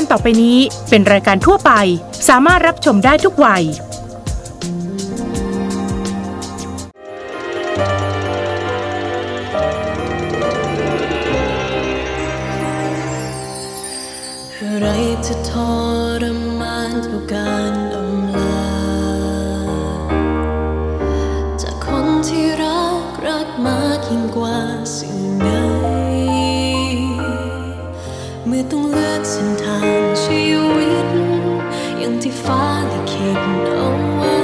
การต่อไปนี้เป็นรายการทั่วไปสามารถรับชมได้ทุกวัยไรจะทรมานเท่าการอำลาจากคนที่รักมากยิ่งกว่าสิ่งใดเมื่อต้องเลือกเส้นทางชีวิตอย่างที่ฟ้าลิขิตเอาไว้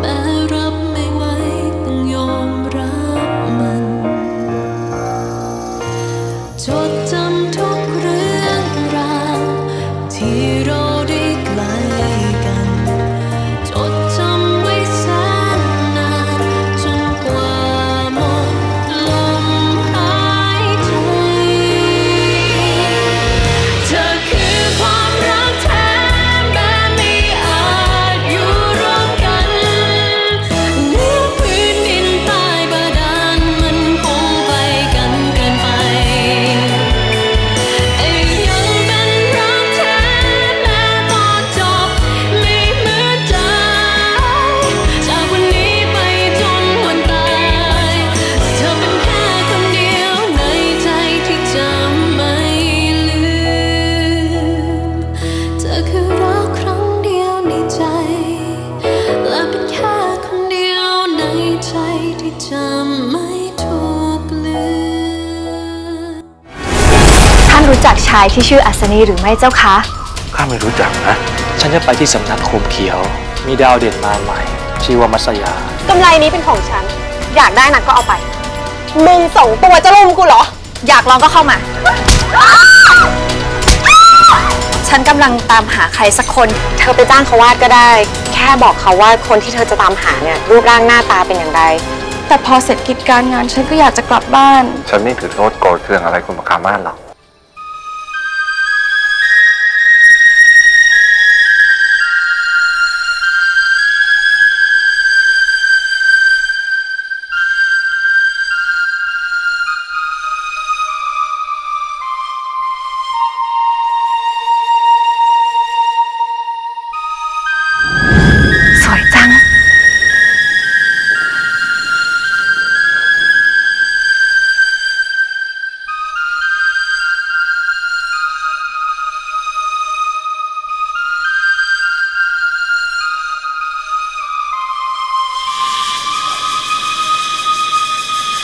แต่รับไม่ไหวต้องยอมรับมันจดจำทุกเรื่องราวที่เราได้ไกลกันจดจำไว้แสนนานจนกว่าหมดลมหายใจเธอคือความรักแท้แม้ไม่อาจอยู่ร่วมกันเนื้อพื้นดินใต้บาดาลมันคงไปกันเกินไปยังเป็นรักแท้แม้ตอนจบไม่เหมือนใจจากวันนี้ไปจนวันตายเธอเป็นแค่คนเดียวในใจที่จะไม่ลืมเธอคือรักครั้งเดียวในใจและเป็นแค่คนเดียวในใจที่จะไม่ถูกลืม ท่านรู้จักชายที่ชื่ออัศนีหรือไม่เจ้าคะ ข้าไม่รู้จักนะ ฉันจะไปที่สำนักโคมเขียว มีดาวเด่นมาใหม่ ชื่อว่ามัสยา กำไรนี้เป็นของฉัน อยากได้นักก็เอาไป มึงสองตัวจะรุมกูเหรอ อยากลองก็เข้ามา ฉันกำลังตามหาใครสักคน เธอไปจ้างเขาวาดก็ได้ แค่บอกเขาว่าคนที่เธอจะตามหาเนี่ยรูปร่างหน้าตาเป็นอย่างไร แต่พอเสร็จกิจการงานฉันก็อยากจะกลับบ้าน ฉันไม่ถือโทษโกรธเคืองอะไรคุณประคาม่านหรอก สวยจัง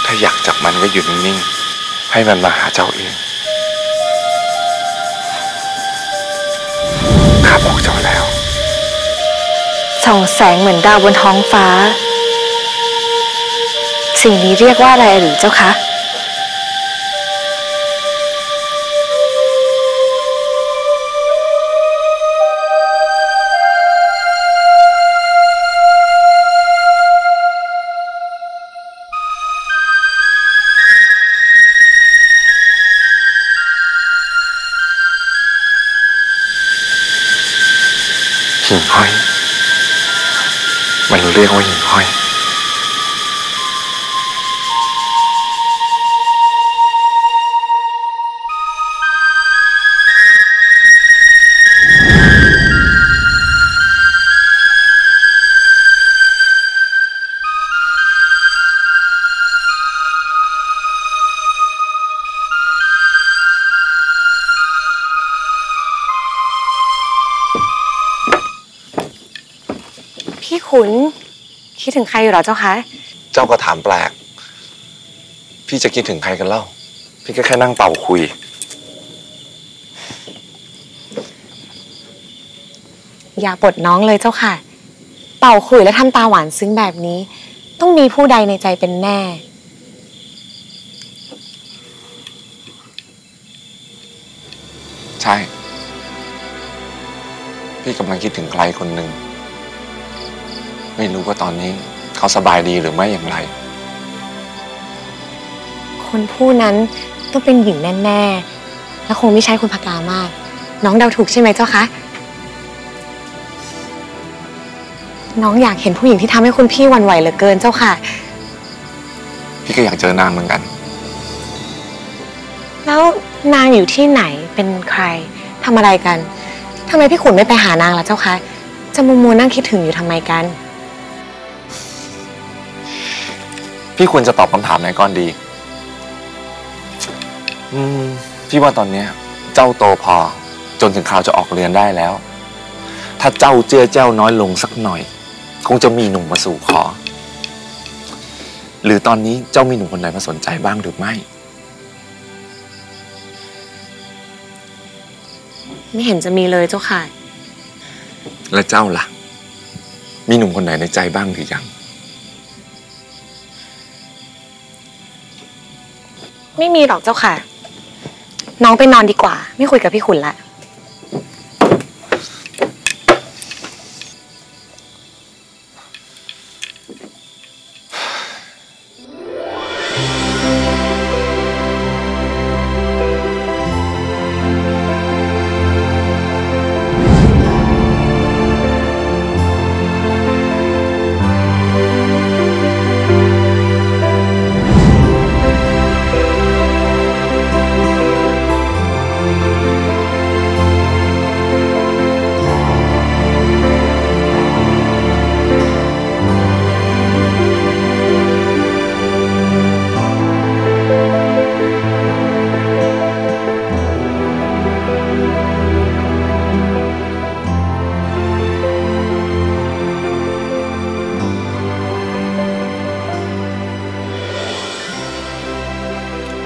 ถ้าอยากจับมันก็อยู่นิ่งๆ ให้มันมาหาเจ้าเอง ข้าบอกเจ้าแล้ว ส่องแสงเหมือนดาวบนท้องฟ้า สิ่งนี้เรียกว่าอะไรหรือเจ้าคะ หิ่งห้อย มันเรียกว่าหิ่งห้อยพี่ขุนคิดถึงใครอยู่หรอเจ้าคะเจ้าก็ถามแปลกพี่จะคิดถึงใครกันเล่าพี่ก็แค่นั่งเป่าคุยอย่าปลดน้องเลยเจ้าค่ะเป่าคุยและทำตาหวานซึ้งแบบนี้ต้องมีผู้ใดในใจเป็นแน่ใช่พี่กำลังคิดถึงใครคนหนึ่งไม่รู้ว่าตอนนี้เขาสบายดีหรือไม่อย่างไรคนผู้นั้นต้องเป็นหญิงแน่ๆและคงไม่ใช่คุณพกามากน้องเดาถูกใช่ไหมเจ้าคะน้องอยากเห็นผู้หญิงที่ทำให้คุณพี่หวั่นไหวเหลือเกินเจ้าค่ะพี่ก็อยากเจอนางเหมือนกัน แล้วนางอยู่ที่ไหนเป็นใครทำอะไรกันทำไมพี่ขุนไม่ไปหานางล่ะเจ้าคะจะมัวนั่งคิดถึงอยู่ทำไมกันพี่ควรจะตอบคำถามไหนก่อนดีพี่ว่าตอนนี้เจ้าโตพอจนถึงคราวจะออกเรือนได้แล้วถ้าเจ้าเจือเจ้าน้อยลงสักหน่อยคงจะมีหนุ่มมาสู่ขอหรือตอนนี้เจ้ามีหนุ่มคนไหนมาสนใจบ้างหรือไม่ไม่เห็นจะมีเลยเจ้าค่ะและเจ้าล่ะมีหนุ่มคนไหนในใจบ้างหรือยังไม่มีหรอกเจ้าค่ะน้องไปนอนดีกว่าไม่คุยกับพี่ขุนละ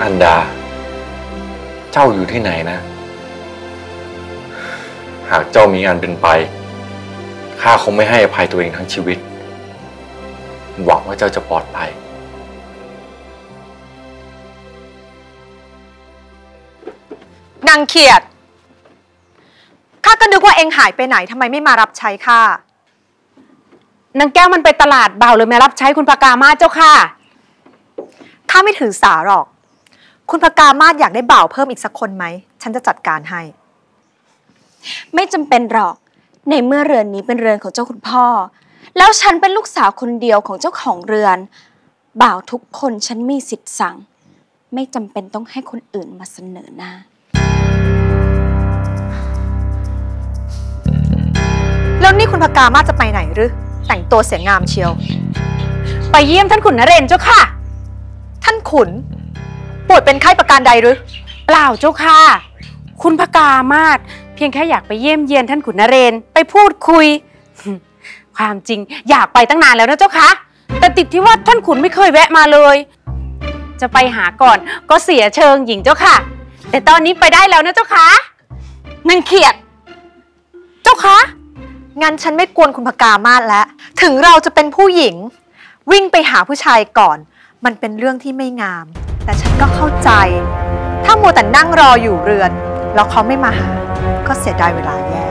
อันดาเจ้าอยู่ที่ไหนนะหากเจ้ามีอันเป็นไปข้าคงไม่ให้อภัยตัวเองทั้งชีวิตหวังว่าเจ้าจะปลอดภัยนางเขียดข้าก็นึกว่าเองหายไปไหนทำไมไม่มารับใช้ข้านางแก้วมันไปตลาดบ่าวเลยมารับใช้คุณพกามาศเจ้าค่ะข้าไม่ถือสาหรอกคุณพกามาศอยากได้บ่าวเพิ่มอีกสักคนไหมฉันจะจัดการให้ไม่จำเป็นหรอกในเมื่อเรือนนี้เป็นเรือนของเจ้าคุณพ่อแล้วฉันเป็นลูกสาวคนเดียวของเจ้าของเรือนบ่าวทุกคนฉันมีสิทธิ์สั่งไม่จำเป็นต้องให้คนอื่นมาเสนอหน้าแล้วนี่คุณพกามาศจะไปไหนหรือแต่งตัวเสียงามเชียวไปเยี่ยมท่านขุนนเรนเจ้าค่ะท่านขุนป่วยเป็นไข้ประการใดหรือเปล่าเจ้าค่ะคุณพกามาศเพียงแค่อยากไปเยี่ยมเยียนท่านขุนนเรนไปพูดคุยความจริงอยากไปตั้งนานแล้วนะเจ้าค่ะแต่ติดที่ว่าท่านขุนไม่เคยแวะมาเลยจะไปหาก่อนก็เสียเชิงหญิงเจ้าค่ะแต่ตอนนี้ไปได้แล้วนะเจ้าค่ะนางเขียดเจ้าค่ะงั้นฉันไม่กวนคุณพกามาศแล้วถึงเราจะเป็นผู้หญิงวิ่งไปหาผู้ชายก่อนมันเป็นเรื่องที่ไม่งามแต่ฉันก็เข้าใจถ้ามัวแต่นั่งรออยู่เรือนแล้วเขาไม่มาหาก็เสียดายเวลาแย่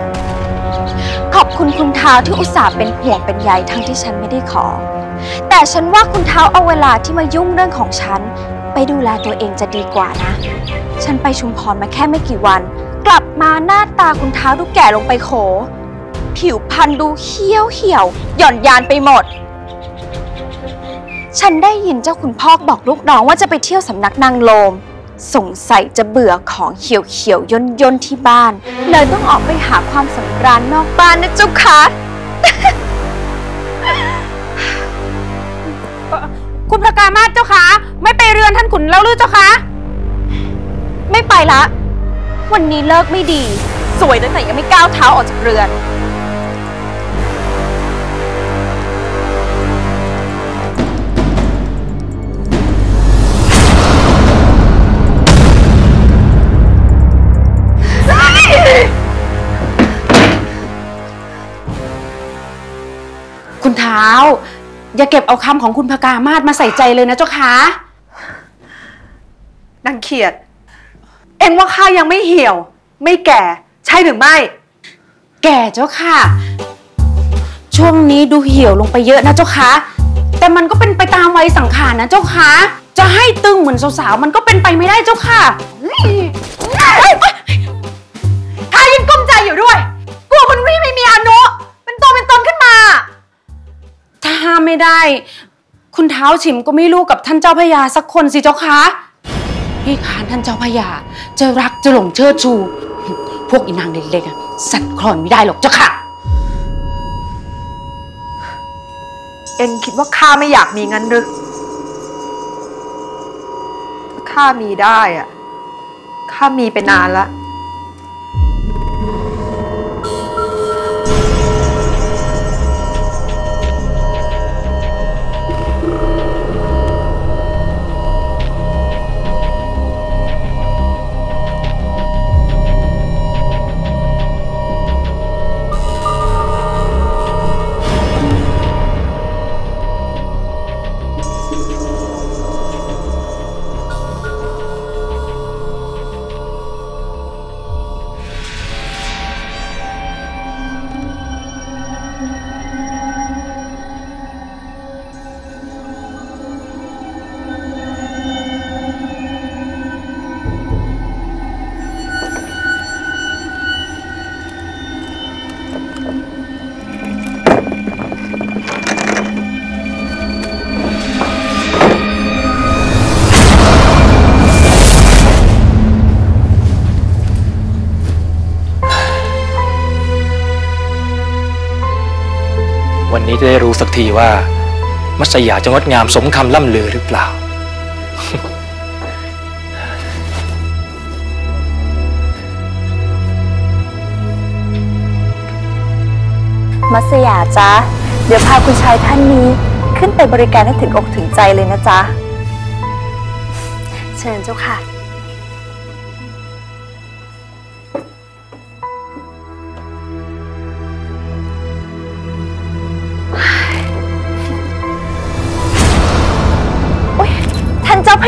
ขอบคุณคุณท้าวที่อุตส่าห์เป็นห่วงเป็นใยทั้งที่ฉันไม่ได้ขอแต่ฉันว่าคุณท้าวเอาเวลาที่มายุ่งเรื่องของฉันไปดูแลตัวเองจะดีกว่านะฉันไปชุมพรมาแค่ไม่กี่วันกลับมาหน้าตาคุณท้าวดูแก่ลงไปโขผิวพรรณดูเขี้ยวเหี่ยวหย่อนยานไปหมดฉันได้ยินเจ้าคุณพ่อบอกลูกน้องว่าจะไปเที่ยวสำนักนางโลมสงสัยจะเบื่อของเขียวๆย่นๆที่บ้านเลยต้องออกไปหาความสำราญนอกบ้านนะเจ้าค่ะคุณพกามาศเจ้าค่ะไม่ไปเรือนท่านขุนแล้วหรือเจ้าค่ะไม่ไปละวันนี้เลิกไม่ดีสวยแต่ยังไม่ก้าวเท้าออกจากเรือนคุณท้าวอย่าเก็บเอาคำของคุณพกามาศมาใส่ใจเลยนะเจ้าค่ะนางเขียดเอ็งว่าข้ายังไม่เหี่ยวไม่แก่ใช่หรือไม่แก่เจ้าค่ะช่วงนี้ดูเหี่ยวลงไปเยอะนะเจ้าค่ะแต่มันก็เป็นไปตามวัยสังขารนะเจ้าค่ะจะให้ตึงเหมือนสาวๆมันก็เป็นไปไม่ได้เจ้าค่ะข้ายังก้มใจอยู่ด้วยกลัวคุณพี่ไม่มีอานุเป็นตัวเป็นตนขึ้นมาถ้าไม่ได้คุณท้าวฉิมก็ไม่รู้กับท่านเจ้าพญาสักคนสิเจ้าคะ พี่ขานท่านเจ้าพระยาจะรักจะหลงเชิดชูพวกอีนางเล็กๆสั่นคลอนไม่ได้หรอกเจ้าค่ะเอ็นคิดว่าข้าไม่อยากมีงั้นหรือข้ามีได้อะข้ามีไปนานละจะได้รู้สักทีว่ามัสยาจะงดงามสมคำล่ำลือหรือเปล่ามัสยาจ๊ะเดี๋ยวพาคุณชายท่านนี้ขึ้นไปบริการให้ถึงอกถึงใจเลยนะจ๊ะเชิญเจ้าค่ะ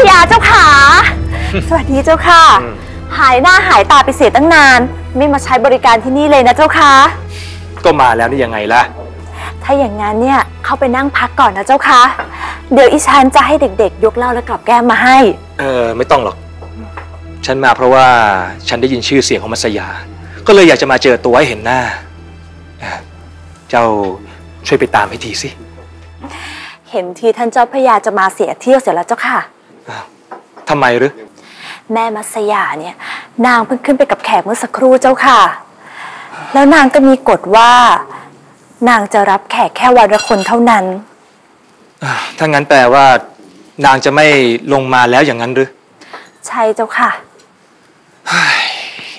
พญาเจ้าขาสวัสดีเจ้าค่ะหายหน้าหายตาไปเสียตั้งนานไม่มาใช้บริการที่นี่เลยนะเจ้าค่ะก็มาแล้วนี่ยังไงล่ะถ้าอย่างงั้นเนี่ยเข้าไปนั่งพักก่อนนะเจ้าค่ะเดี๋ยวอีฉันจะให้เด็กๆยกเหล้าและกับแก้มมาให้ไม่ต้องหรอกฉันมาเพราะว่าฉันได้ยินชื่อเสียงของมัสยาก็เลยอยากจะมาเจอตัวให้เห็นหน้าเจ้าช่วยไปตามให้ทีสิเห็นทีท่านเจ้าพญาจะมาเสียเที่ยวเสียแล้วเจ้าค่ะทำไมหรือแม่มัสยาเนี่ยนางเพิ่งขึ้นไปกับแขกเมื่อสักครู่เจ้าค่ะแล้วนางก็มีกฎว่านางจะรับแขกแค่วันละคนเท่านั้นถ้างั้นแปลว่านางจะไม่ลงมาแล้วอย่างนั้นหรือใช่เจ้าค่ะ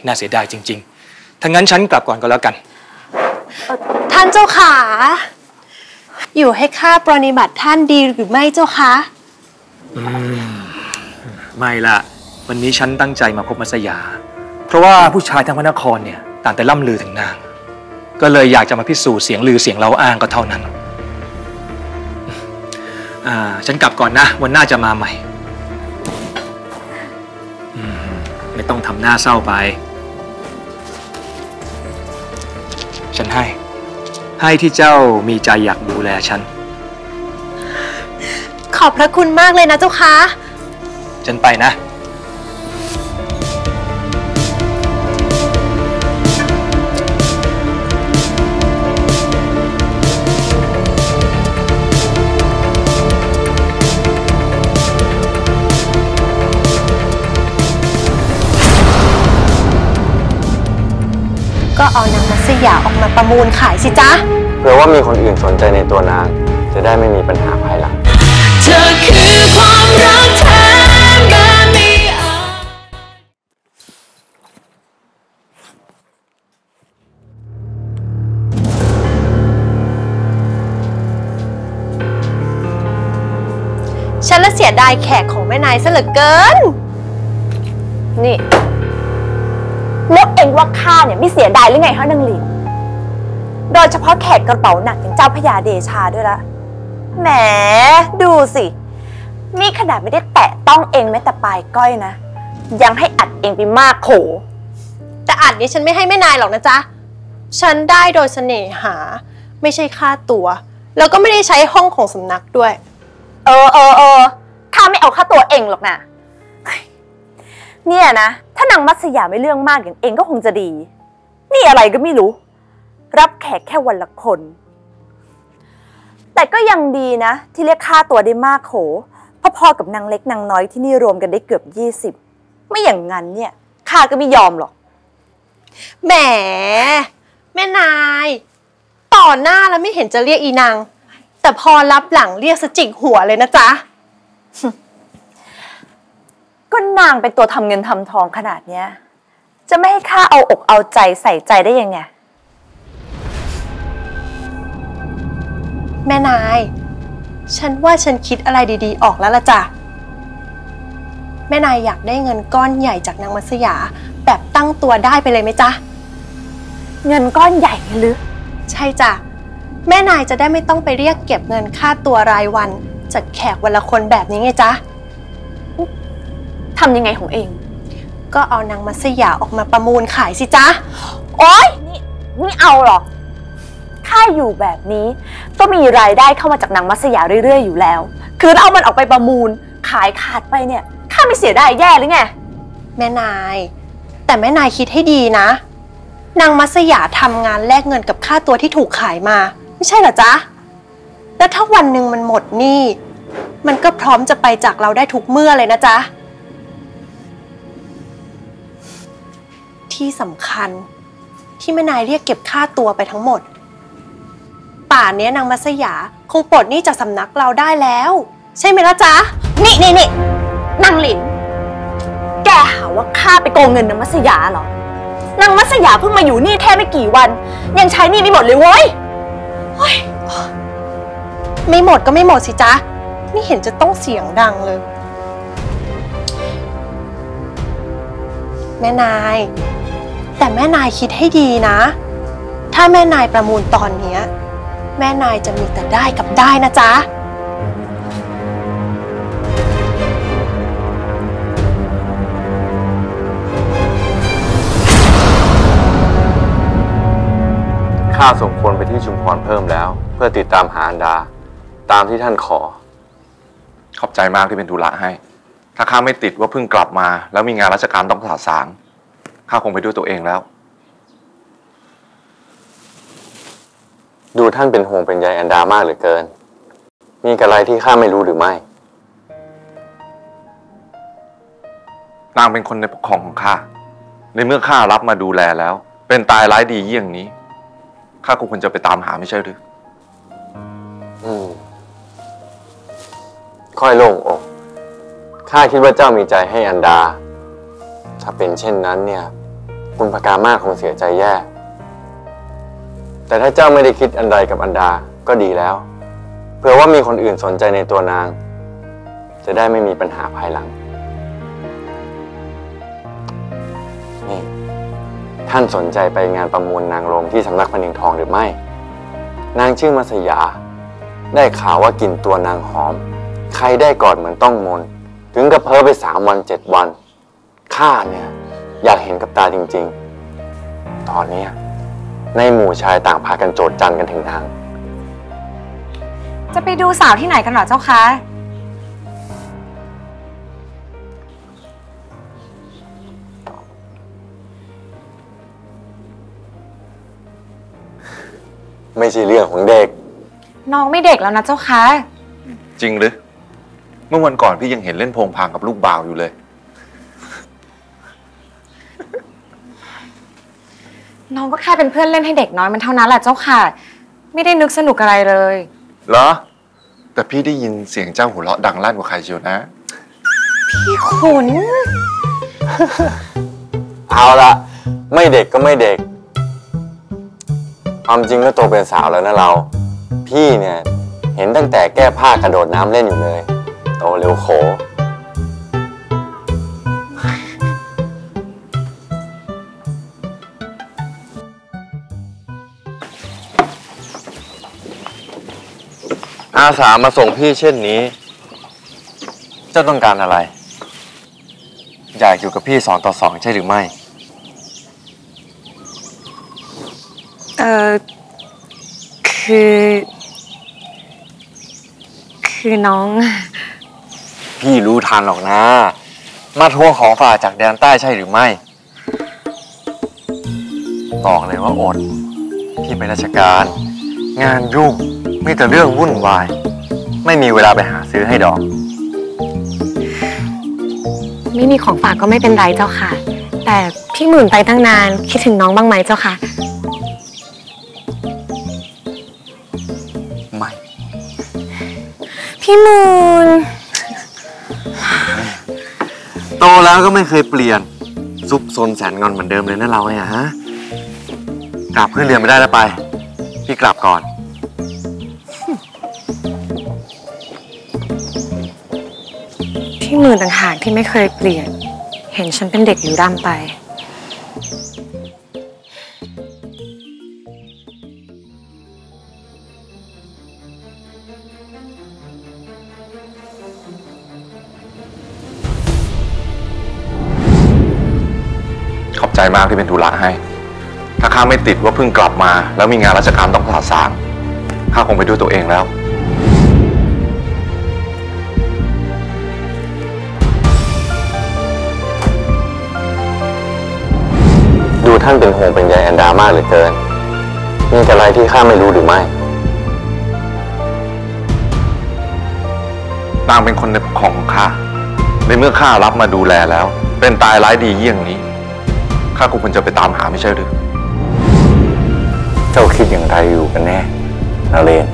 น่าเสียดายจริงๆถ้างั้นฉันกลับก่อนก็แล้วกันท่านเจ้าค่ะอยู่ให้ข้าปรนิบัติท่านดีหรือไม่เจ้าคะไม่ละวันนี้ฉันตั้งใจมาพบมัสยาเพราะว่าผู้ชายทางพระนครเนี่ยต่างแต่ล่ำลือถึงนางก็เลยอยากจะมาพิสูจน์เสียงลือเสียงเล่าอ้างก็เท่านั้นฉันกลับก่อนนะวันหน้าจะมาใหม่ไม่ต้องทำหน้าเศร้าไปฉันให้ที่เจ้ามีใจอยากดูแลฉันขอบพระคุณมากเลยนะเจ้าค่ะฉันไปนะก็เอานางมัสยาออกมาประมูลขายสิจ๊ะเผื่อว่ามีคนอื่นสนใจในตัวนางจะได้ไม่มีปัญหาภายหลังเธอคือความรักแท้และมีอาจฉันละเสียดายแขกของแม่นายซะเหลือเกินนี่แล้วเองว่าข้าเนี่ยไม่เสียดายหรือไงฮะนางหลินโดยเฉพาะแขกกระเป๋าหนักอย่างเจ้าพญาเดชาด้วยละแหมดูสินี่ขนาดไม่ได้แตะต้องเองแม้แต่ปลายก้อยนะยังให้อัดเองไปมากโขแต่อัดนี้ฉันไม่ให้แม่นายหรอกนะจ๊ะฉันได้โดยเสน่หาไม่ใช่ค่าตัวแล้วก็ไม่ได้ใช้ห้องของสำนักด้วยข้าไม่เอาค่าตัวเองหรอกนะเนี่ยนะถ้านางมัสยาไม่เรื่องมากอย่างเองก็คงจะดีนี่อะไรก็ไม่รู้รับแขกแค่วันละคนแต่ก็ยังดีนะที่เรียกค่าตัวได้มากโขพอๆกับนางเล็กนางน้อยที่นี่รวมกันได้เกือบ20 ไม่อย่างนั้นเนี่ยข้าก็ไม่ยอมหรอกแหมแม่นายต่อหน้าแล้วไม่เห็นจะเรียกอีนางแต่พอรับหลังเรียกสจิกหัวเลยนะจ๊ะก็นางเป็นตัวทำเงินทำทองขนาดเนี้ยจะไม่ให้ข้าเอาอกเอาใจใส่ใจได้ยังไงแม่นายฉันว่าฉันคิดอะไรดีๆออกแล้วล่ะจ้ะแม่นายอยากได้เงินก้อนใหญ่จากนางมัสยาแบบตั้งตัวได้ไปเลยไหมจ๊ะเงินก้อนใหญ่หรือใช่จ้ะแม่นายจะได้ไม่ต้องไปเรียกเก็บเงินค่าตัวรายวันจากแขกวันละคนแบบนี้ไงจ๊ะทำยังไงของเองก็เอานางมัสยาออกมาประมูลขายสิจ๊ะโอ๊ยนี่เอาหรอถ้าอยู่แบบนี้ก็มีรายได้เข้ามาจากนางมัสยาเรื่อยๆอยู่แล้วคือเอามันออกไปประมูลขายขาดไปเนี่ยข้าไม่เสียได้แย่หรือไงแม่นายแต่แม่นายคิดให้ดีนะนางมัสยาทำงานแลกเงินกับค่าตัวที่ถูกขายมาไม่ใช่เหรอจ๊ะแล้วถ้าวันหนึ่งมันหมดหนี้มันก็พร้อมจะไปจากเราได้ทุกเมื่อเลยนะจ๊ะที่สำคัญที่แม่นายเรียกเก็บค่าตัวไปทั้งหมดป่านนี้นางมัสยาคงปลดหนี้จากสำนักเราได้แล้วใช่ไหมล่ะจ๊ะนี่นางหลินแกหาว่าข้าไปโกงเงินนางมัสยาเหรอนางมัสยาเพิ่งมาอยู่นี่แค่ไม่กี่วันยังใช้หนี้ไม่หมดเลยเว้ยไม่หมดก็ไม่หมดสิจ๊ะไม่เห็นจะต้องเสียงดังเลยแม่นายแต่แม่นายคิดให้ดีนะถ้าแม่นายประมูลตอนนี้แม่นายจะมีแต่ได้กับได้นะจ๊ะข้าส่งคนไปที่ชุมพรเพิ่มแล้วเพื่อติดตามหาอันดาตามที่ท่านขอขอบใจมากที่เป็นธุระให้ถ้าข้าไม่ติดว่าเพิ่งกลับมาแล้วมีงานราชการต้องสะสางข้าคงไปด้วยตัวเองแล้วดูท่านเป็นห่วงเป็นใยอันดามากเหลือเกินมีอะไรที่ข้าไม่รู้หรือไม่นางเป็นคนในปกครองของข้าในเมื่อข้ารับมาดูแลแล้วเป็นตายร้ายดีเยี่ยงนี้ข้าคงควรจะไปตามหาไม่ใช่หรือค่อยโล่งอกข้าคิดว่าเจ้ามีใจให้อันดาถ้าเป็นเช่นนั้นเนี่ยคุณพกามาคงเสียใจแย่แต่ถ้าเจ้าไม่ได้คิดอันใดกับอันดาก็ดีแล้วเผื่อว่ามีคนอื่นสนใจในตัวนางจะได้ไม่มีปัญหาภายหลังนี่ท่านสนใจไปงานประมูลนางโรมที่สำนักพนินทองหรือไม่นางชื่อมัสยาได้ข่าวว่ากลิ่นตัวนางหอมใครได้กอดเหมือนต้องมนถึงกับเพ้อไป3 วัน 7 วันข้าเนี่ยอยากเห็นกับตาจริงๆตอนนี้ในหมู่ชายต่างพากันโจทย์จันกันถึงทางจะไปดูสาวที่ไหนกันหรอเจ้าคะไม่ใช่เรื่องของเด็กน้องไม่เด็กแล้วนะเจ้าคะจริงหรือเมื่อวันก่อนพี่ยังเห็นเล่นโพงพางกับลูกบ่าวอยู่เลยน้องก็แค่เป็นเพื่อนเล่นให้เด็กน้อยมันเท่านั้นแหละเจ้าค่ะไม่ได้นึกสนุกอะไรเลยเหรอแต่พี่ได้ยินเสียงเจ้าหัวเราะดังลั่นกว่าใครเชียวนะพี่ขุน เอาละไม่เด็กก็ไม่เด็กความจริงก็โตเป็นสาวแล้วนะเราพี่เนี่ยเห็นตั้งแต่แก้ผ้ากระโดดน้ำเล่นอยู่เลยโตเร็วโขอาสามาส่งพี่เช่นนี้เจ้าต้องการอะไรอยากอยู่กับพี่2 ต่อ 2ใช่หรือไม่คือน้องพี่รู้ทันหรอกนะมาทวงของฝากจากแดนใต้ใช่หรือไม่บอกเลยว่าอดพี่ไปราชการงานยุ่งมีแต่เรื่องวุ่นวายไม่มีเวลาไปหาซื้อให้ดอก ไม่มีของฝากก็ไม่เป็นไรเจ้าค่ะแต่พี่หมื่นไปตั้งนานคิดถึงน้องบ้างไหมเจ้าค่ะไม่พี่หมื่นโตแล้วก็ไม่เคยเปลี่ยนซุกซนแสนงอนเหมือนเดิมเลยนะเราเนี่ยฮะกลับขึ้นเรียนไม่ได้แล้วไปพี่กลับก่อนพี่หมื่นต่างหากที่ไม่เคยเปลี่ยนเห็นฉันเป็นเด็กอยู่ร่ำไปขอบใจมากที่เป็นธุระให้ถ้าข้าไม่ติดว่าเพิ่งกลับมาแล้วมีงานราชการต้องสาสางข้าคงไปด้วยตัวเองแล้วท่านเป็นห่วงเป็นใยแอนดามากเหลือเกินนี่จะอะไรที่ข้าไม่รู้หรือไม่นางเป็นคนในปกครองของข้าในเมื่อข้ารับมาดูแลแล้วเป็นตายร้ายดีเยี่ยงนี้ข้าควรจะไปตามหาไม่ใช่หรือเจ้าคิดอย่างไรอยู่กันแน่นาเรน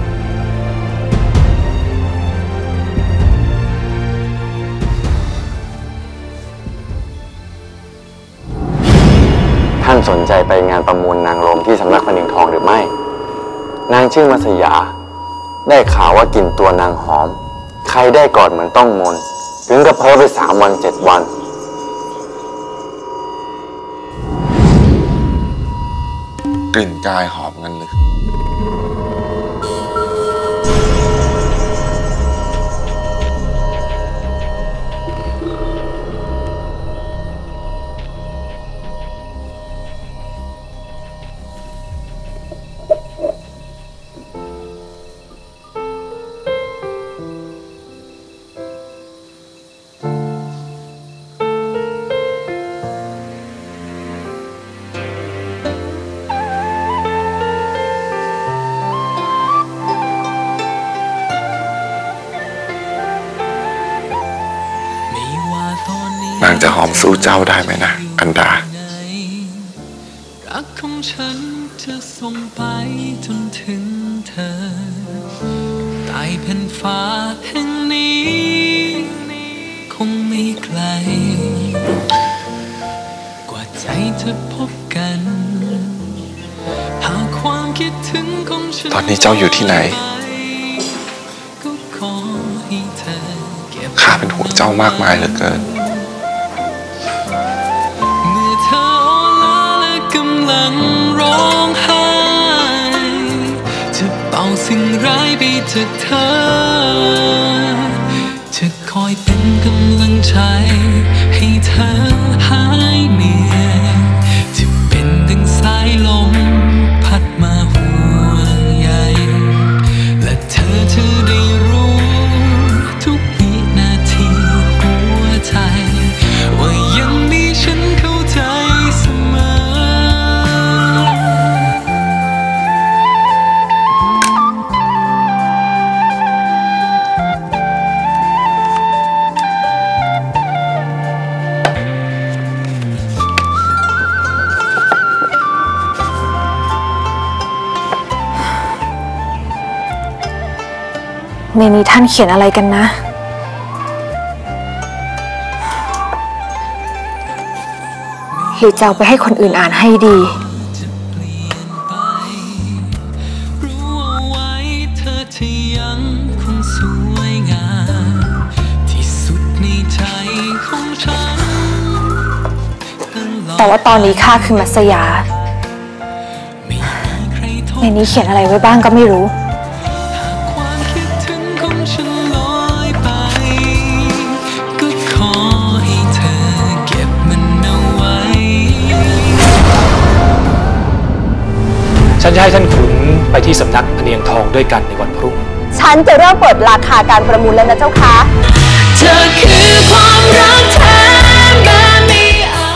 สนใจไปงานประมูลนางลมที่สำนักพนิงทองหรือไม่นางชื่อมัสยาได้ข่าวว่ากินตัวนางหอมใครได้กอดเหมือนต้องมนถึงกับเพ้อไป3 วัน 7 วันกลิ่นกายหอมงั้นเลยจะหอมสู้เจ้าได้ไหมนะอันดารักของฉันจะส่งไปจนถึงเธอใต้แผ่นฟ้าแห่งนี้คงไม่ไกลกว่าใจจะพบกันหากความคิดถึงของฉันตอนนี้เจ้าอยู่ที่ไหนข้าเป็นห่วงเจ้ามากมายเหลือเกินร้องไห้จะเป่าสิ่งร้ายไปจากเธอจะคอยเป็นกำลังใจให้เธอหายเหนื่อยจะเป็นดังสายลมพัดมาห่วงใยและเธอจะได้รู้ทุกวินาทีหัวใจว่ายังมีฉันเข้าใจเสมอในนี้ท่านเขียนอะไรกันนะหรือจะเอาไปให้คนอื่นอ่านให้ดีแต่ว่าตอนนี้ข้าคือมัสยาในนี้เขียนอะไรไว้บ้างก็ไม่รู้ฉันจะให้ท่านขุนไปที่สำนักพเนียงทองด้วยกันในวันพรุ่งฉันจะเริ่มเปิดราคาการประมูลแล้วนะเจ้าค่ะเธอคือความรักแท้แบบไม่อา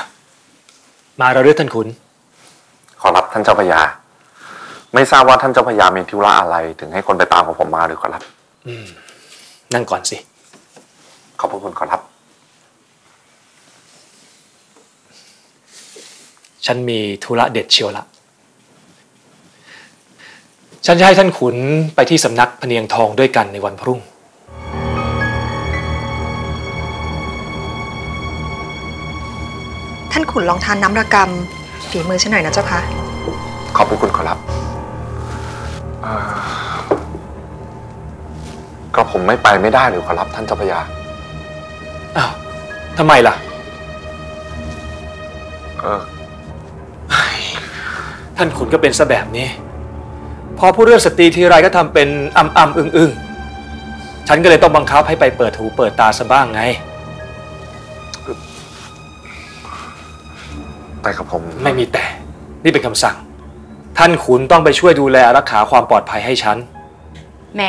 จมาเราเรียกท่านขุนขอรับท่านเจ้าพญา ไม่ทราบว่าท่านเจ้าพญามีธุระอะไรถึงให้คนไปตามของผมมาหรือขอรับนั่งก่อนสิขอบพระคุณขอรับฉันมีธุระเด็ดเชียวละฉันจะให้ท่านขุนไปที่สำนักพะเนียงทองด้วยกันในวันพรุ่งท่านขุนลองทานน้ำระกำฝีมือฉันหน่อยนะเจ้าคะขอบพระคุณขอรับก็ผมไม่ไปไม่ได้หรือขอรับท่านเจ้าพญาอ้าวทำไมล่ะท่านขุนก็เป็นซะแบบนี้พอผู้เรื่องสตรีทีไรก็ทำเป็นอึ้งฉันก็เลยต้องบังคับให้ไปเปิดหูเปิดตาซะบ้างไงไปกับผมไม่มีแต่นี่เป็นคำสั่งท่านขุนต้องไปช่วยดูแลรักษาความปลอดภัยให้ฉันแหม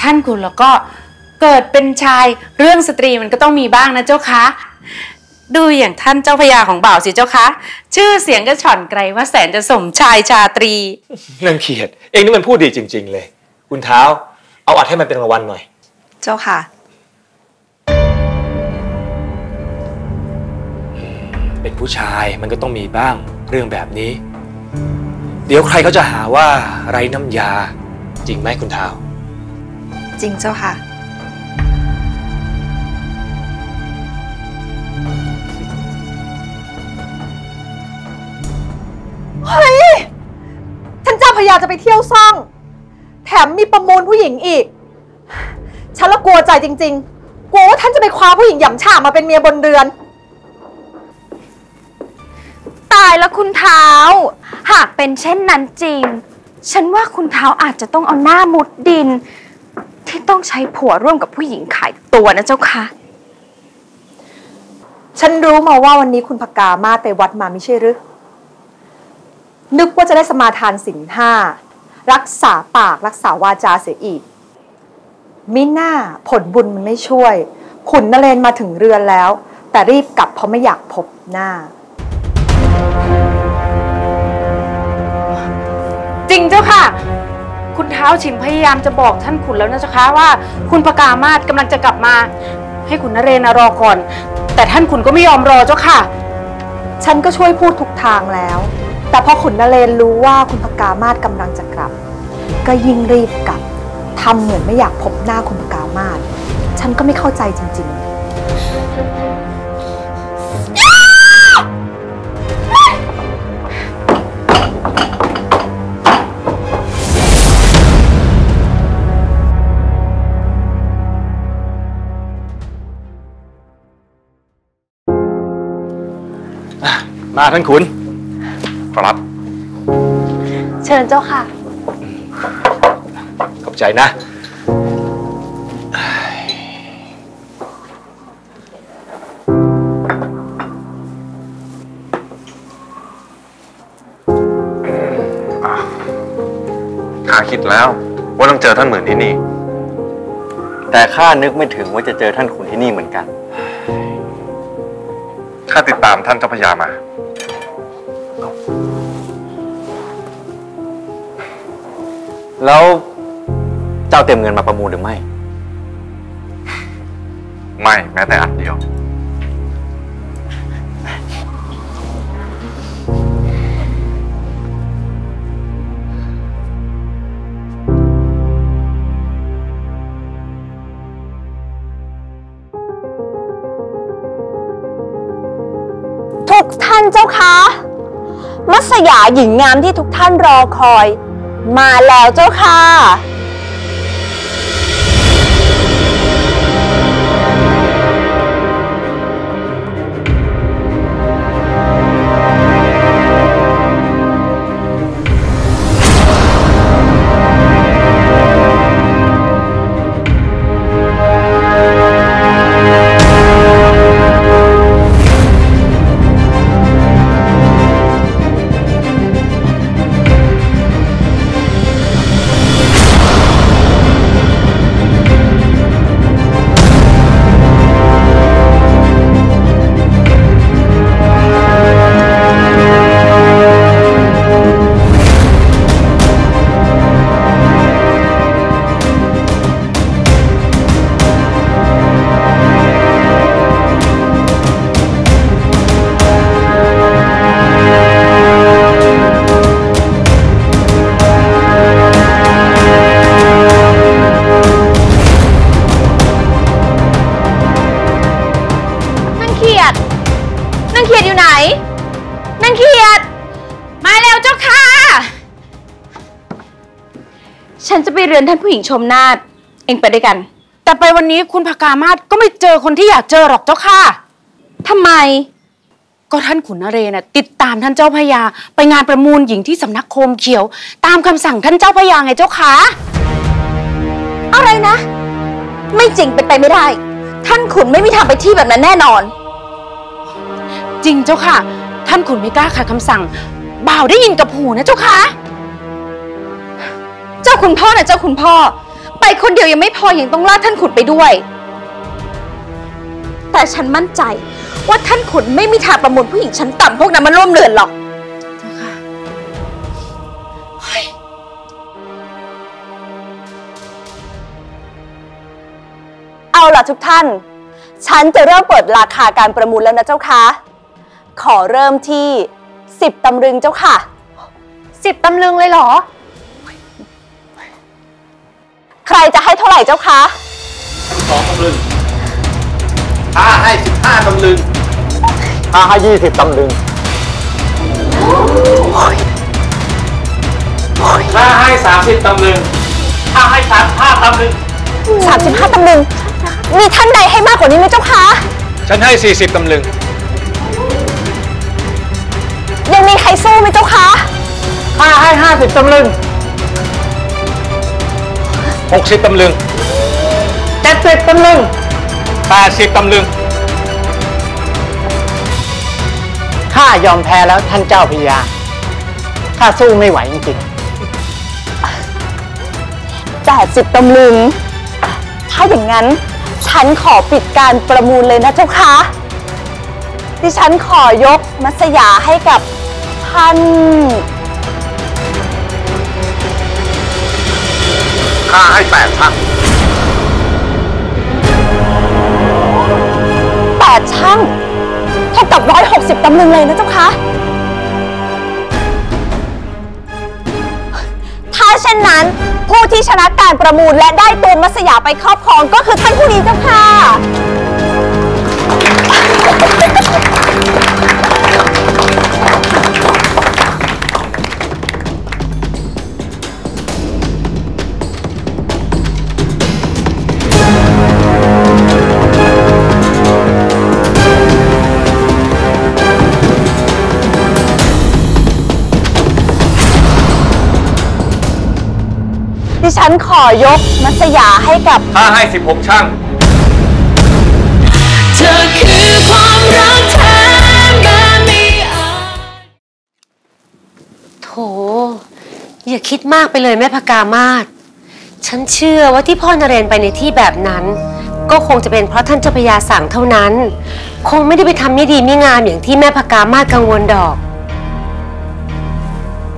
ท่านขุนแล้วก็เกิดเป็นชายเรื่องสตรีมันก็ต้องมีบ้างนะเจ้าคะดูอย่างท่านเจ้าพญาของบ่าวสิเจ้าคะชื่อเสียงก็ฉ่อนไกลว่าแสนจะสมชายชาตรีนั่งเขียดเองนี่มันพูดดีจริงๆเลยคุณเท้าเอาอัดให้มันเป็นรางวัลหน่อยเจ้าค่ะเป็นผู้ชายมันก็ต้องมีบ้างเรื่องแบบนี้เดี๋ยวใครเขาจะหาว่าไร้น้ำยาจริงไหมคุณเท้าจริงเจ้าค่ะเฮ้ยท่านเจ้าพญาจะไปเที่ยวซ่องแถมมีประมูลผู้หญิงอีกฉันละกลัวใจจริงๆกลัวว่าท่านจะไปคว้าผู้หญิงหย่ำฉ่ามาเป็นเมียบนเรือนตายแล้วคุณเท้าหากเป็นเช่นนั้นจริงฉันว่าคุณเท้าอาจจะต้องเอาหน้ามุดดินที่ต้องใช้ผัวร่วมกับผู้หญิงขายตัวนะเจ้าค่ะฉันรู้มาว่าวันนี้คุณพกามาศไปวัดมาไม่ใช่หรือนึกว่าจะได้สมาทานศีลห้ารักษาปากรักษาวาจาเสียอีกมิน่าผลบุญมันไม่ช่วยขุนนเรนมาถึงเรือนแล้วแต่รีบกลับเพราะไม่อยากพบหน้าจริงเจ้าค่ะคุณเท้าฉิมพยายามจะบอกท่านขุนแล้วนะเจ้าค่ะว่าคุณพกามาศกำลังจะกลับมาให้ขุนนเรนรอก่อนแต่ท่านขุนก็ไม่ยอมรอเจ้าค่ะฉันก็ช่วยพูดทุกทางแล้วแต่พอขุนนเรนรู้ว่าคุณพกามาศกำลังจะกลับก็ยิ่งรีบกลับทำเหมือนไม่อยากพบหน้าคุณพกามาศฉันก็ไม่เข้าใจจริงๆมาท่านขุนขอรับเชิญเจ้าค่ะขอบใจนะข้าคิดแล้วว่าต้องเจอท่านหมื่นที่นี่แต่ข้านึกไม่ถึงว่าจะเจอท่านขุนที่นี่เหมือนกันข้าติดตามท่านเจ้าพญามาแล้วเจ้าเตรียมเงินมาประมูลหรือไม่ไม่แม้แต่อันเดียวทุกท่านเจ้าคะมัสยาหญิงงามที่ทุกท่านรอคอยมาแล้วเจ้าค่ะ นางเขียดมาแล้วเจ้าค่ะฉันจะไปเรือนท่านผู้หญิงชมนาฏเองไปด้วยกันแต่ไปวันนี้คุณภกามาศก็ไม่เจอคนที่อยากเจอหรอกเจ้าค่ะทำไมก็ท่านขุนนเรศนะติดตามท่านเจ้าพญาไปงานประมูลหญิงที่สำนักโคมเขียวตามคำสั่งท่านเจ้าพญาไงเจ้าค่ะอะไรนะไม่จริงเป็นไปไม่ได้ท่านขุนไม่มีทางไปที่แบบนั้นแน่นอนจริงเจ้าค่ะท่านขุนไม่กล้าขัดคำสั่งบ่าวได้ยินกับหูนะเจ้าค่ะเจ้าคุณพ่อนะเจ้าคุณพ่อไปคนเดียวยังไม่พอยังต้องลากท่านขุนไปด้วยแต่ฉันมั่นใจว่าท่านขุนไม่มีทางประมูลผู้หญิงชั้นต่ำพวกนั้นมาร่วมเรือนหรอกเจ้าค่ะเอาล่ะทุกท่านฉันจะเริ่มเปิดราคาการประมูลแล้วนะเจ้าค่ะขอเริ่มที่10 ตำลึงเจ้าค่ะ10 ตำลึงเลยเหรอใครจะให้เท่าไหร่เจ้าคะ12 ตำลึงถ้าให้15 ตำลึงถ้าให้20 ตำลึงถ้าให้30 ตำลึงถ้าให้35 ตำลึง35 ตำลึงมีท่านใดให้มากกว่านี้ไหมเจ้าคะฉันให้40 ตำลึงยังมีใครสู้ไหมเจ้าคะถ้าให้50 ตำลึง60 ตำลึง70 ตำลึง80 ตำลึงข้ายอมแพ้แล้วท่านเจ้าพญาข้าสู้ไม่ไหวจริงๆ80 ตำลึงถ้าอย่างนั้นฉันขอปิดการประมูลเลยนะเจ้าคะดิฉันขอยกมัสยาให้กับท่านข้าให้8 ช่าง8 ช่างเท่ากับ160 ตำลึงเลยนะเจ้าคะถ้าเช่นนั้นผู้ที่ชนะการประมูลและได้ตัวมัสยาไปครอบครองก็คือท่านผู้นี้เจ้าค่ะฉันขอยกมัสยาให้กับถ้าให้16 ช่างเธอคือความรักแท้แบบไม่อาจโถอย่าคิดมากไปเลยแม่ภกามาศฉันเชื่อว่าที่พ่อนเรนไปในที่แบบนั้นก็คงจะเป็นเพราะท่านเจ้าพญาสั่งเท่านั้นคงไม่ได้ไปทำไม่ดีไม่งามอย่างที่แม่ภกามาศกังวลดอก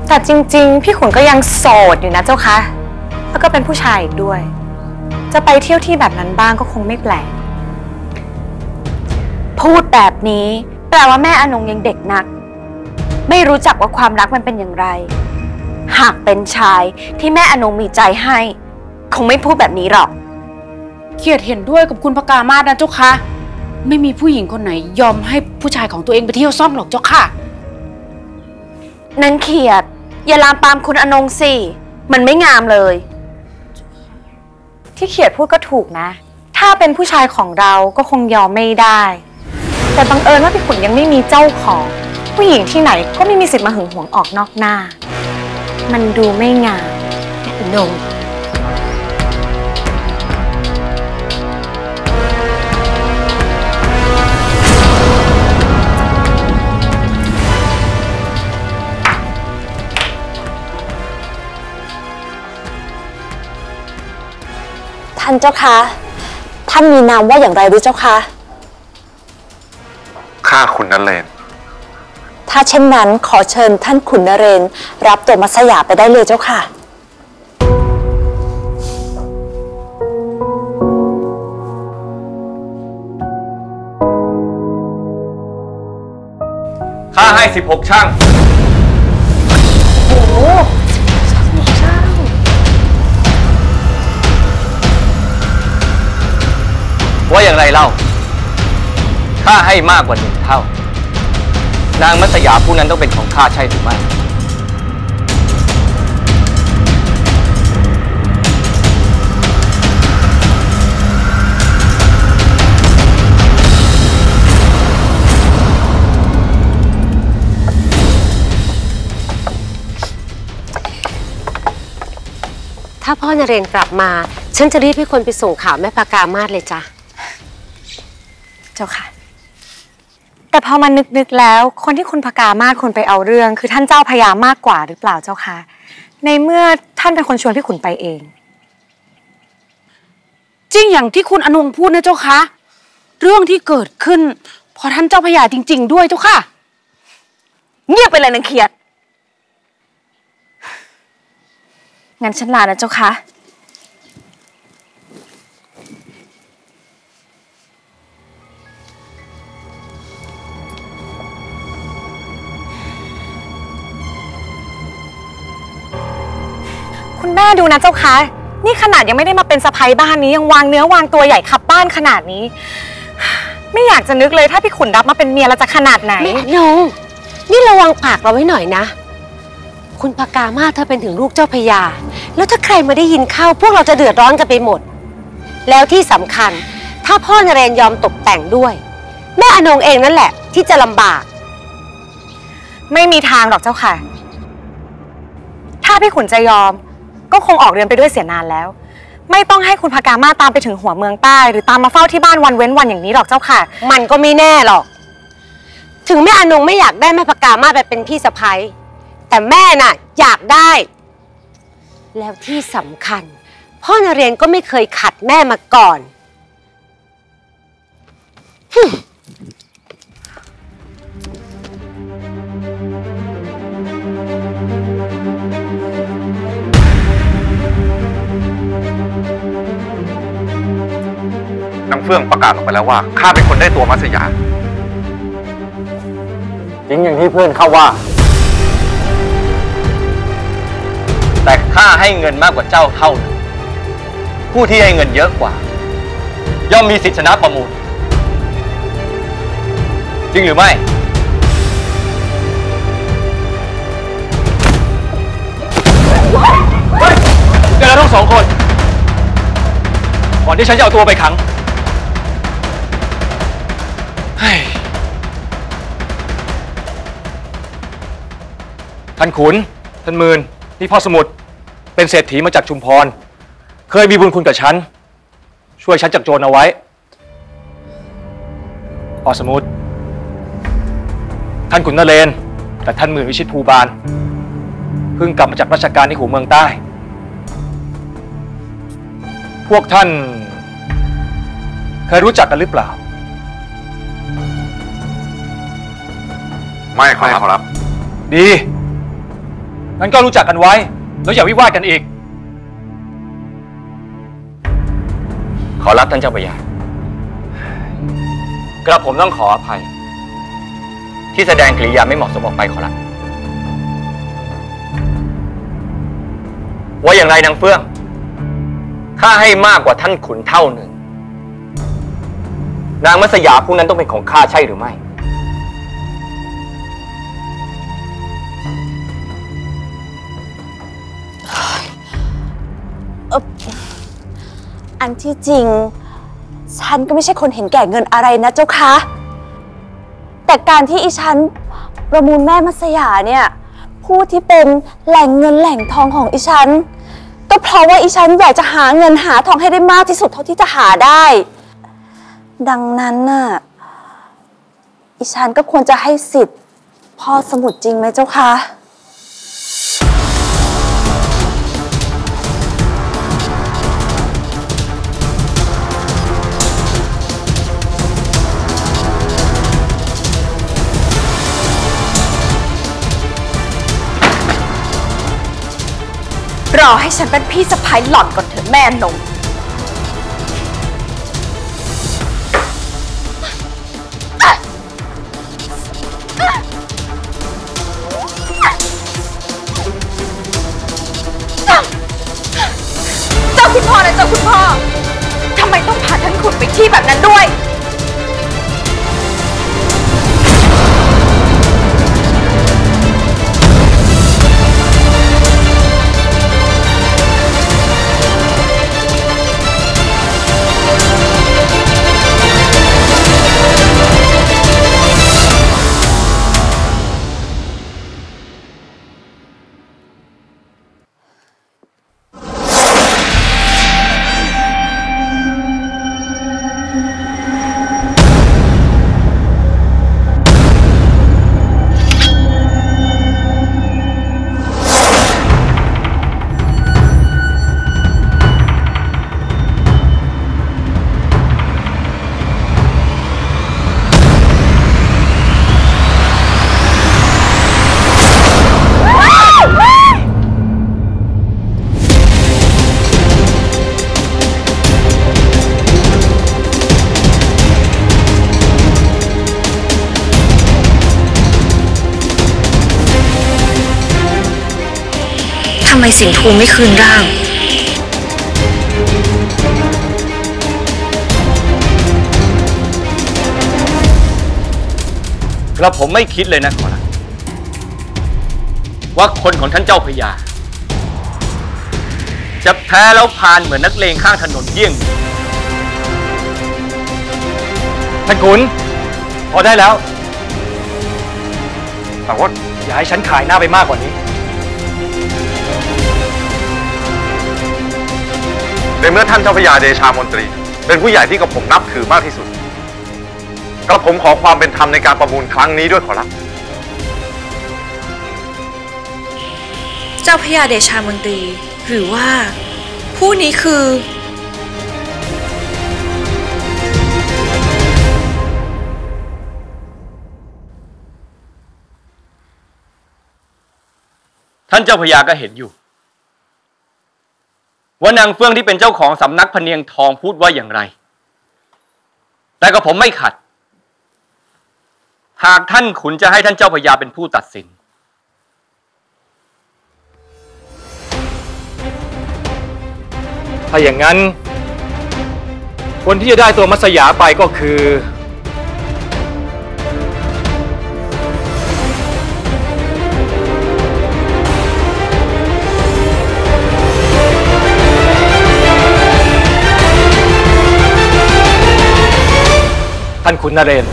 แต่จริงๆพี่ขุนก็ยังโสดอยู่นะเจ้าคะแล้วก็เป็นผู้ชายอีกด้วยจะไปเที่ยวที่แบบนั้นบ้างก็คงไม่แปลกพูดแบบนี้แปลว่าแม่อนงยังเด็กนักไม่รู้จักว่าความรักมันเป็นอย่างไรหากเป็นชายที่แม่อนงมีใจให้คงไม่พูดแบบนี้หรอกเขียดเห็นด้วยกับคุณภกามาศนะเจ้าค่ะไม่มีผู้หญิงคนไหนยอมให้ผู้ชายของตัวเองไปเที่ยวซ่องหรอกเจ้าค่ะนางเขียดอย่าลามปามคุณอนงสิมันไม่งามเลยที่เขียดพูดก็ถูกนะถ้าเป็นผู้ชายของเราก็คงยอมไม่ได้แต่บังเอิญว่าพี่ขุนยังไม่มีเจ้าของผู้หญิงที่ไหนก็ไม่มีสิทธิ์มาหึงหวงออกนอกหน้ามันดูไม่งามนงท่านเจ้าคะท่านมีนามว่าอย่างไรหรือเจ้าคะข้าขุนนเรนถ้าเช่นนั้นขอเชิญท่านขุนนเรนรับตัวมัสยาไปได้เลยเจ้าค่ะข้าให้16 ช่างโอ้โหว่าอย่างไรเล่าข้าให้มากกว่า1 เท่า นางมัตยาผู้นั้นต้องเป็นของข้าใช่หรือไม่ถ้าพ่อนเรนกลับมาฉันจะรีบให้คนไปส่งข่าวแม่พากามาศเลยจ้ะเจ้าค่ะแต่พอมานึกๆแล้วคนที่คุณพากามาศคนไปเอาเรื่องคือท่านเจ้าพญามากกว่าหรือเปล่าเจ้าค่ะในเมื่อท่านเป็นคนชวนพี่ขุนไปเองจริงอย่างที่คุณอนงพูดนะเจ้าค่ะเรื่องที่เกิดขึ้นพอท่านเจ้าพญาจริงๆด้วยเจ้าค่ะเงียบไปเลยนางเขียดงั้นฉันลานะเจ้าค่ะคุณแม่ดูนะเจ้าคะนี่ขนาดยังไม่ได้มาเป็นสะใภ้บ้านนี้ยังวางเนื้อวางตัวใหญ่ขับบ้านขนาดนี้ไม่อยากจะนึกเลยถ้าพี่ขุนรับมาเป็นเมียเราจะขนาดไหนแม่นงนี่ระวังปากเราไว้หน่อยนะคุณพากามาศเธอเป็นถึงลูกเจ้าพญาแล้วถ้าใครมาได้ยินเข้าพวกเราจะเดือดร้อนกันไปหมดแล้วที่สำคัญถ้าพ่อนเรนยอมตกแต่งด้วยแม่อนงเองนั่นแหละที่จะลำบากไม่มีทางหรอกเจ้าค่ะถ้าพี่ขุนจะยอมก็คงออกเรือนไปด้วยเสียนานแล้วไม่ต้องให้คุณพากามาศตามไปถึงหัวเมืองใต้หรือตามมาเฝ้าที่บ้านวันเว้นวันอย่างนี้หรอกเจ้าค่ะมันก็ไม่แน่หรอกถึงแม่อนงไม่อยากได้แม่พากามาศไปเป็นพี่สะใภ้แต่แม่น่ะอยากได้แล้วที่สำคัญพ่อนเรนก็ไม่เคยขัดแม่มาก่อนเฟื่องประกาศออกไปแล้วว่าข้าเป็นคนได้ตัวมัตยาจริงอย่างที่เพื่อนเขาว่าแต่ข้าให้เงินมากกว่าเจ้าเท่านึงผู้ที่ให้เงินเยอะกว่าย่อมมีสิทธิชนะประมูลจริงหรือไม่เจอทั้งสองคนก่อนที่ฉันจะเอาตัวไปขังท่านขุนท่านหมื่นนี่พ่อสมุทรเป็นเศรษฐีมาจากชุมพรเคยมีบุญคุณกับฉันช่วยฉันจากโจรเอาไว้พ่อสมุทรท่านขุนนเรนกับท่านหมื่นวิชิตภูบาลเพิ่งกลับมาจากราชการที่หัวเมืองใต้พวกท่านเคยรู้จักกันหรือเปล่าไม่ครับดีงั้นก็รู้จักกันไว้แล้วอย่าวิวาทกันอีกขอรับท่านเจ้าพญากระผมต้องขออภัยที่แสดงกริยาไม่เหมาะสมออกไปขอรับว่าอย่างไรนางเฟื่องข้าให้มากกว่าท่านขุนเท่าหนึ่งนางมัตยาผู้นั้นต้องเป็นของข้าใช่หรือไม่อันที่จริงฉันก็ไม่ใช่คนเห็นแก่เงินอะไรนะเจ้าคะแต่การที่อีฉันประมูลแม่มัตยาเนี่ยผู้ที่เป็นแหล่งเงินแหล่งทองของอีฉันก็เพราะว่าอีฉันอยากจะหาเงินหาทองให้ได้มากที่สุดเท่าที่จะหาได้ดังนั้นน่ะอีฉันก็ควรจะให้สิทธิ์พ่อสมุทรจริงไหมเจ้าคะรอให้ฉันเป็นพี่สะใภ้หล่อนก่อนเถอะแม่นงเจ้าคุณพ่อนะเจ้าคุณพ่อทำไมต้องพาท่านขุนไปที่แบบนั้นด้วย มสินภูมิไม่คืนร่างกระผมไม่คิดเลยนะขอรับว่าคนของท่านเจ้าพญาจะแพ้แล้วพานเหมือนนักเลงข้างถนนเยี่ยงท่านขุนพอได้แล้วแต่ว่าอย่าให้ฉันขายหน้าไปมากกว่านี้ในเมื่อท่านเจ้าพญาเดชามนตรีเป็นผู้ใหญ่ที่กับผมนับถือมากที่สุดกระผมขอความเป็นธรรมในการประมูลครั้งนี้ด้วยขอรับเจ้าพญาเดชามนตรีหรือว่าผู้นี้คือท่านเจ้าพญาก็เห็นอยู่ว่านางเฟื่องที่เป็นเจ้าของสำนักพะเนียงทองพูดว่าอย่างไรแต่ก็ผมไม่ขัดหากท่านขุนจะให้ท่านเจ้าพญาเป็นผู้ตัดสินถ้าอย่างนั้นคนที่จะได้ตัวมัสยาไปก็คือท่านขุนนเรนทร์ทำ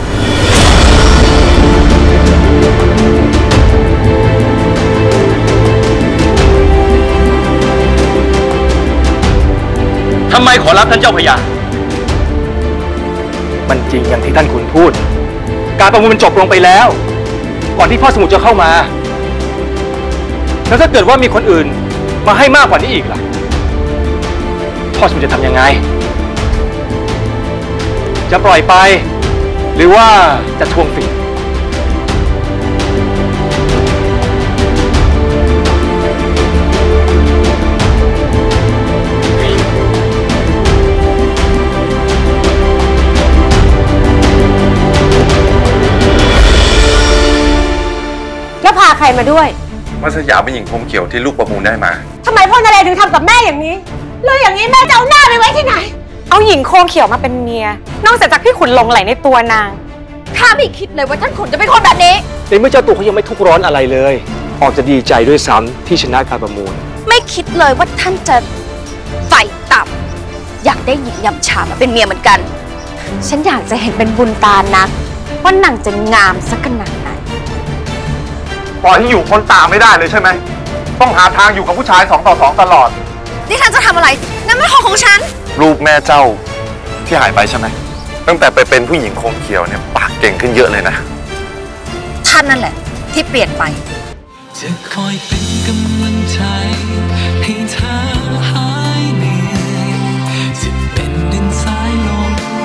ไมขอรับท่านเจ้าพญามันจริงอย่างที่ท่านขุนพูดการประมูลมันจบลงไปแล้วก่อนที่พ่อสมุทรจะเข้ามาแล้วถ้าเกิดว่ามีคนอื่นมาให้มากกว่านี้อีกล่ะพ่อสมุทรจะทำยังไงจะปล่อยไปหรือว่าจะทวงสิทธิ์แล้วพาใครมาด้วยมัสยาเป็นหญิงผมเขียวที่ลูกประมูลได้มาทำไมพ่อนเรนถึงทำกับแม่อย่างนี้แล้วอย่างนี้แม่จะเอาหน้าไปไว้ที่ไหนเอาหญิงโคมเขียวมาเป็นเมียนอกจากพี่ขุนหลงไหลในตัวนางข้าไม่คิดเลยว่าท่านขุนจะเป็นคนแบบนี้ในเมื่อเจ้าตัวเขายังไม่ทุกร้อนอะไรเลยออกจะดีใจด้วยซ้ำที่ชนะการประมูลไม่คิดเลยว่าท่านจะใส่ตับอยากได้หญิงยำฉามาเป็นเมียเหมือนกันฉันอยากจะเห็นเป็นบุญตานักว่านางจะงามสักขนาดไหนปล่อยให้อยู่คนตาไม่ได้เลยใช่ไหมต้องหาทางอยู่กับผู้ชาย2 ต่อ 2ตลอดนี่ท่านจะทำอะไรนั่นไม่ใช่ของฉันรูปแม่เจ้าที่หายไปใช่ไหมตั้งแต่ไปเป็นผู้หญิงโคมเขียวเนี่ยปากเก่งขึ้นเยอะเลยนะท่านนั่นแหละที่เปลี่ยนไปจะคอยเป็นกำลังใจให้เธอหายเหนื่อยจะเป็นดินสายล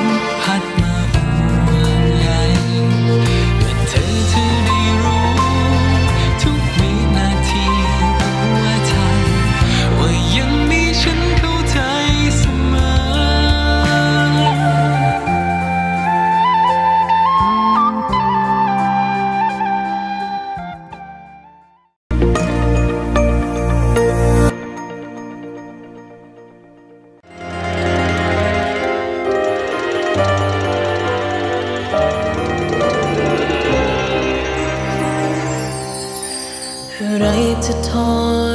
มพัดมาห่วงใยและเธอได้รู้ทุกวินาทีหัวใจว่ายังมีฉันเข้าใจเสมออะไรจะท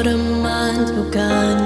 รมานเท่ากัน